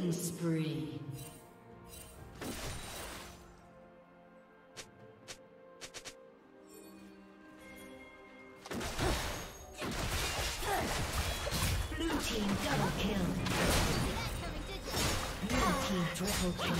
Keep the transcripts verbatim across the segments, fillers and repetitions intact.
Killing spree. Blue team double kill. Blue team triple kill.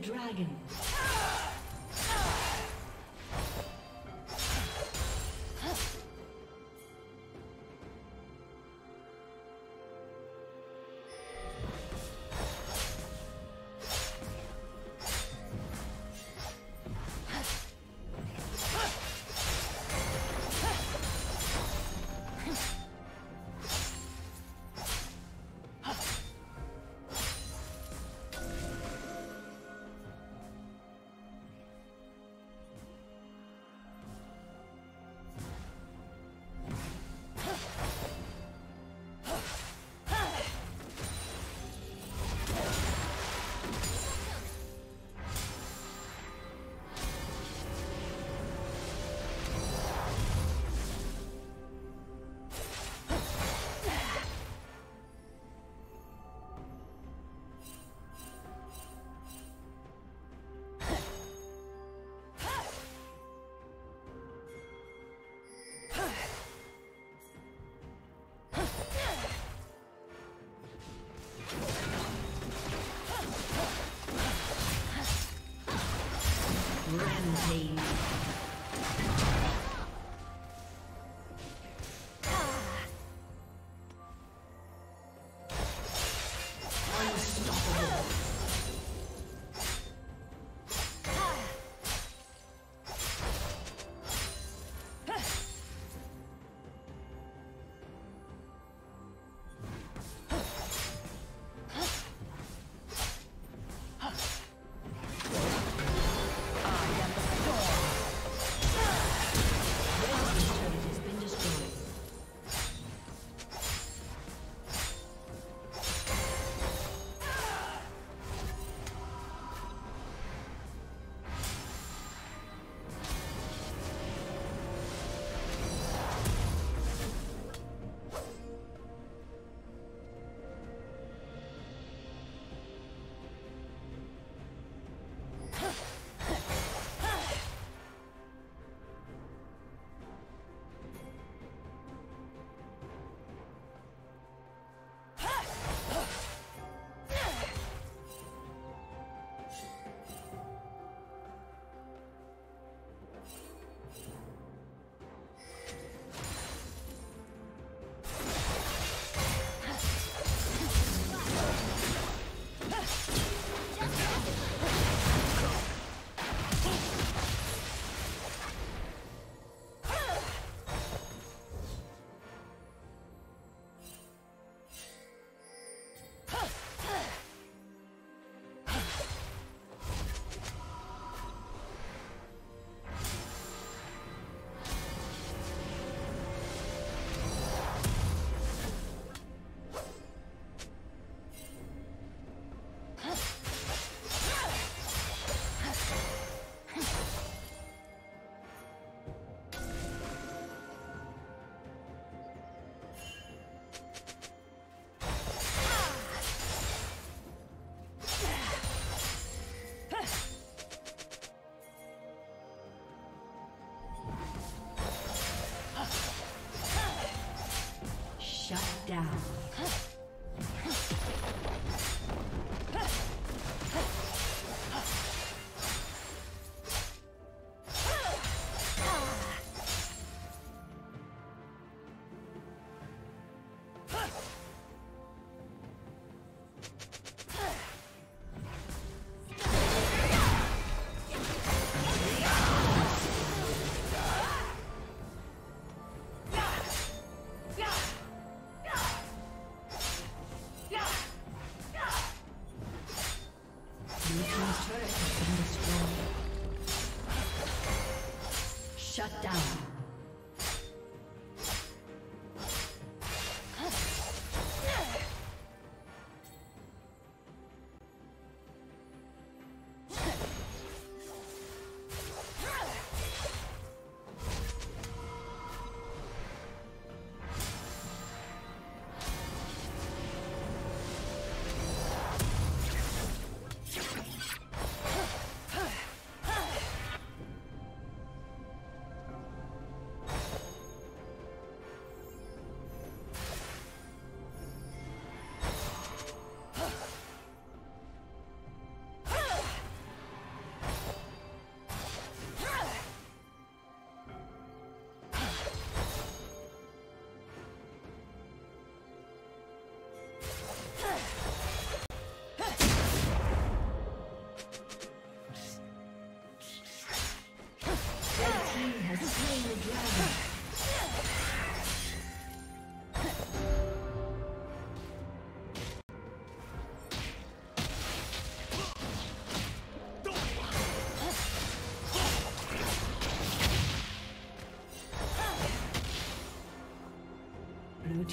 Dragon.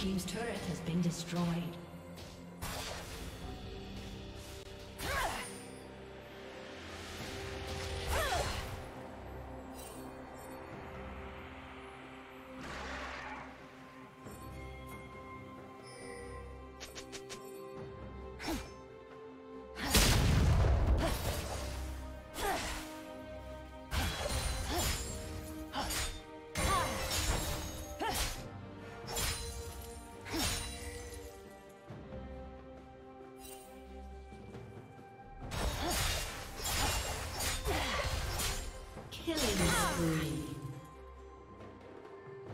team's turret has been destroyed.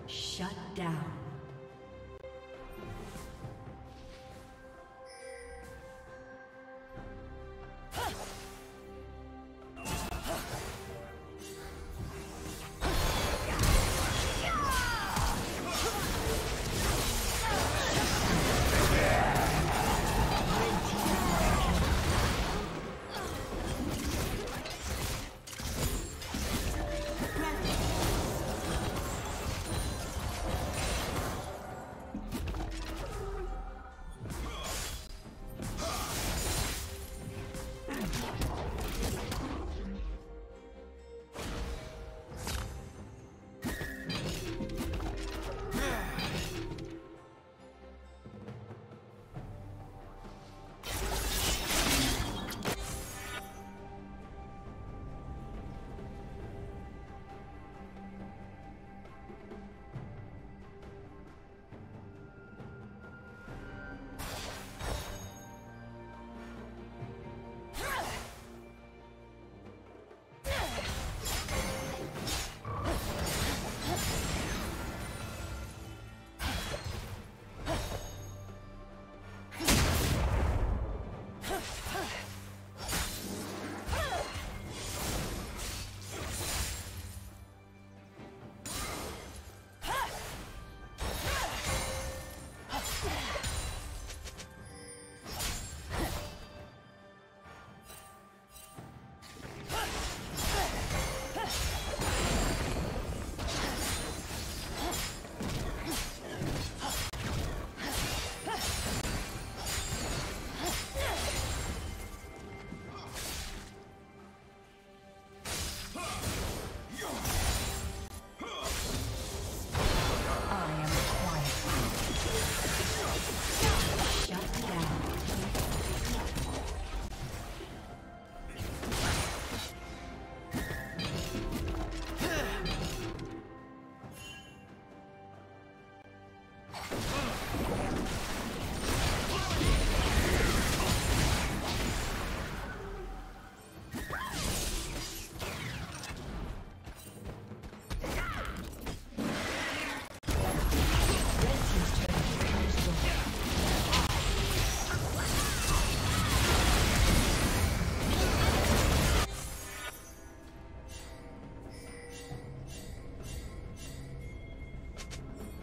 Shut down.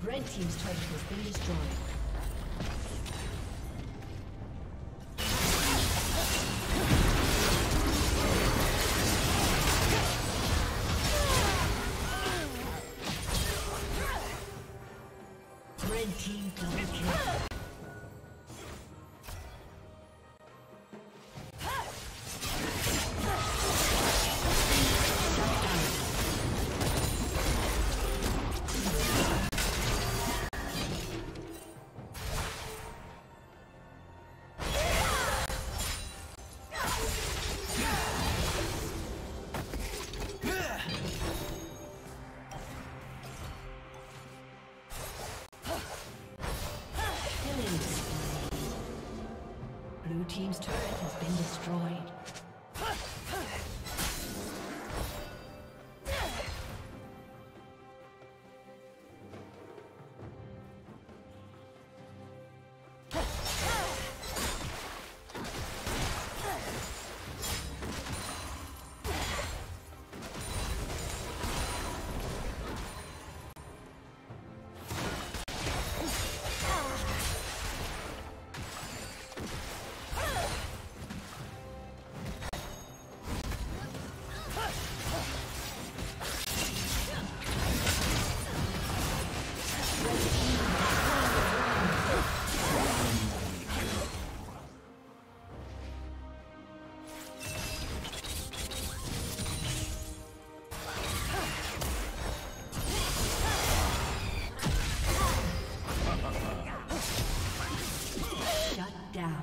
Red team's turret has been destroyed. Blue team's turret has been destroyed. down.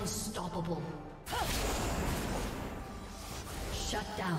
Unstoppable. Shut down.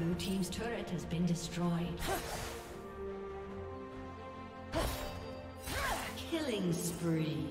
Blue team's turret has been destroyed. Killing spree.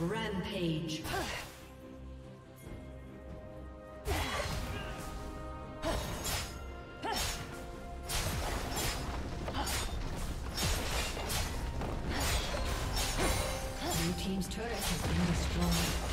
Rampage. Blue team's turret has been destroyed.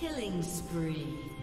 Killing spree.